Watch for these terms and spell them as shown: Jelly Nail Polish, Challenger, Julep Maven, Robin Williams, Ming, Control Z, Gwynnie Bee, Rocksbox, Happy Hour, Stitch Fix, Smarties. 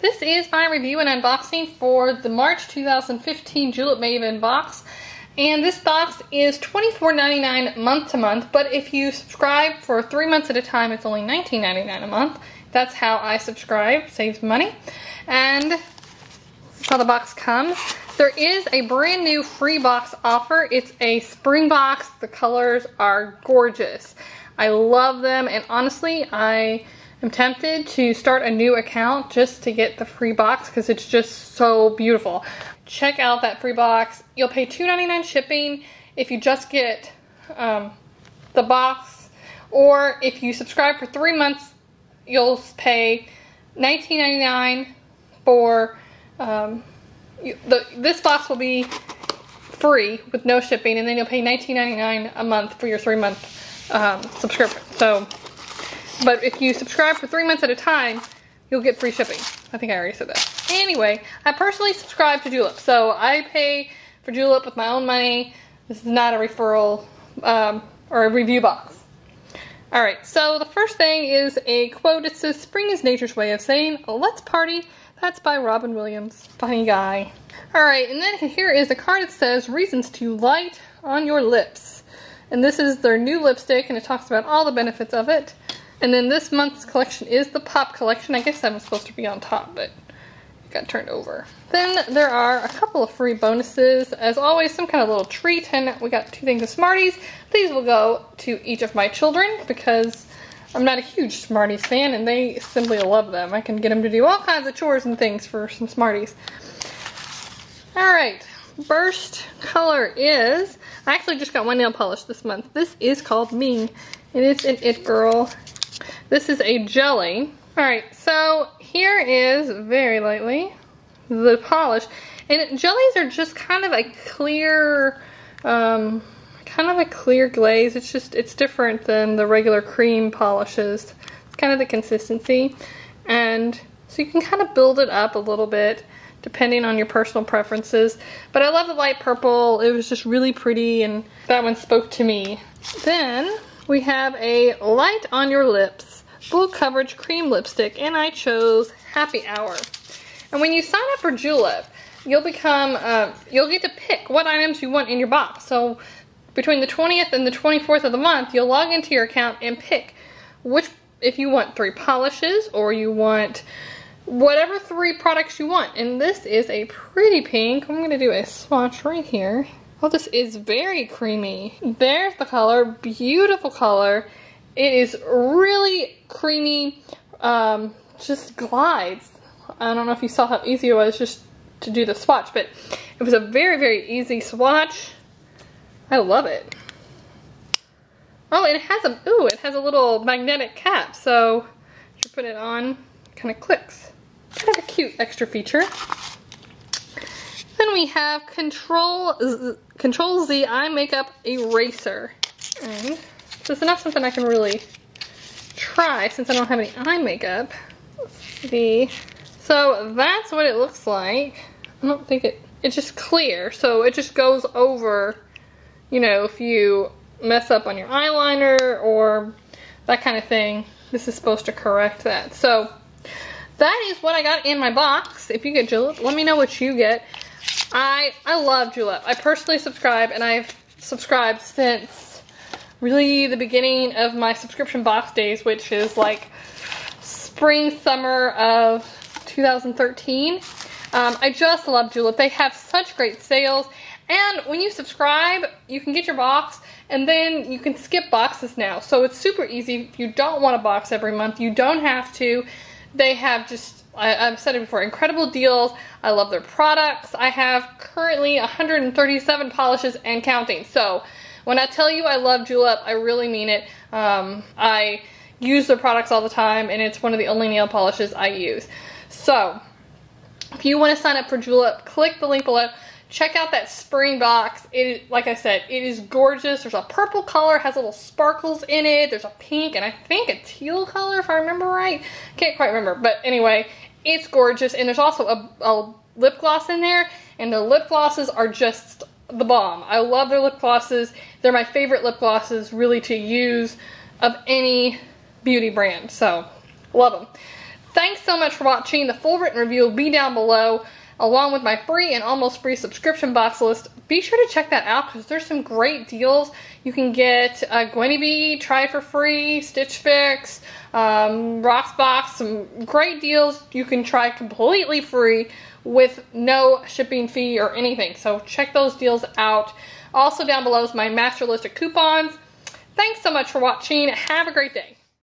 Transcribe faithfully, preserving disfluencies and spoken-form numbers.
This is my review and unboxing for the March two thousand fifteen Julep Maven box. And this box is twenty-four ninety-nine month to month, but if you subscribe for three months at a time, it's only nineteen ninety-nine a month. That's how I subscribe, saves money. And that's how the box comes. There is a brand new free box offer. It's a spring box. The colors are gorgeous. I love them, and honestly, I am tempted to start a new account just to get the free box because it's just so beautiful. Check out that free box. You'll pay two ninety-nine shipping if you just get um, the box, or if you subscribe for three months, you'll pay nineteen ninety-nine for um, you, the, this box will be free with no shipping, and then you'll pay nineteen ninety-nine a month for your three month. Um, subscription. So, but if you subscribe for three months at a time, you'll get free shipping. I think I already said that. Anyway, I personally subscribe to Julep, so I pay for Julep with my own money. This is not a referral um, or a review box. All right. So the first thing is a quote. It says, "Spring is nature's way of saying, 'Let's party.'" That's by Robin Williams. Funny guy. All right. And then here is a card that says, "Reasons to light on your lips." And this is their new lipstick, and it talks about all the benefits of it. And then this month's collection is the Pop collection. I guess that was supposed to be on top, but it got turned over. Then there are a couple of free bonuses. As always, some kind of little treat. And we got two things of Smarties. These will go to each of my children because I'm not a huge Smarties fan, and they simply love them. I can get them to do all kinds of chores and things for some Smarties. All right. First color is, I actually just got one nail polish this month. This is called Ming, and it's an It Girl. This is a jelly. Alright, so here is, very lightly, the polish. And jellies are just kind of a clear, um, kind of a clear glaze. It's just, it's different than the regular cream polishes. It's kind of the consistency. And so you can kind of build it up a little bit, depending on your personal preferences. But I love the light purple. It was just really pretty, and that one spoke to me. Then we have a Light on Your Lips full coverage cream lipstick, and I chose Happy Hour. And when you sign up for Julep, you'll become uh, you'll get to pick what items you want in your box. So between the twentieth and the twenty-fourth of the month, you'll log into your account and pick which, if you want three polishes or you want whatever three products you want. And this is a pretty pink. I'm going to do a swatch right here. Oh, this is very creamy. There's the color. Beautiful color. It is really creamy. Um, just glides. I don't know if you saw how easy it was just to do the swatch, but it was a very, very easy swatch. I love it. Oh, and it has a, ooh, it has a little magnetic cap. So if you put it on, it kind of clicks. Kind of a cute extra feature. Then we have Control Z, Control Z Eye Makeup Eraser. And this is not something I can really try since I don't have any eye makeup. Let's see. So that's what it looks like. I don't think it, it's just clear. So it just goes over, you know, if you mess up on your eyeliner or that kind of thing. This is supposed to correct that. So that is what I got in my box. If you get Julep, let me know what you get. I I love Julep. I personally subscribe, and I've subscribed since really the beginning of my subscription box days, which is like spring, summer of two thousand thirteen. Um, I just love Julep. They have such great sales. And when you subscribe, you can get your box, and then you can skip boxes now. So it's super easy. If you don't want a box every month, you don't have to. They have just, I, I've said it before, incredible deals. I love their products. I have currently one hundred thirty-seven polishes and counting. So when I tell you I love Julep, I really mean it. Um, I use their products all the time, and it's one of the only nail polishes I use. So if you want to sign up for Julep, click the link below. Check out that spring box. It is, like I said, it is gorgeous. There's a purple color, has little sparkles in it. There's a pink and I think a teal color, if I remember right. Can't quite remember, but anyway, it's gorgeous. And there's also a, a lip gloss in there, and the lip glosses are just the bomb. I love their lip glosses. They're my favorite lip glosses really to use of any beauty brand, so love them. Thanks so much for watching. The full written review will be down below, along with my free and almost free subscription box list. Be sure to check that out because there's some great deals. You can get uh, Gwynnie Bee, try for free, Stitch Fix, um, Rocksbox, some great deals you can try completely free with no shipping fee or anything. So check those deals out. Also down below is my master list of coupons. Thanks so much for watching. Have a great day.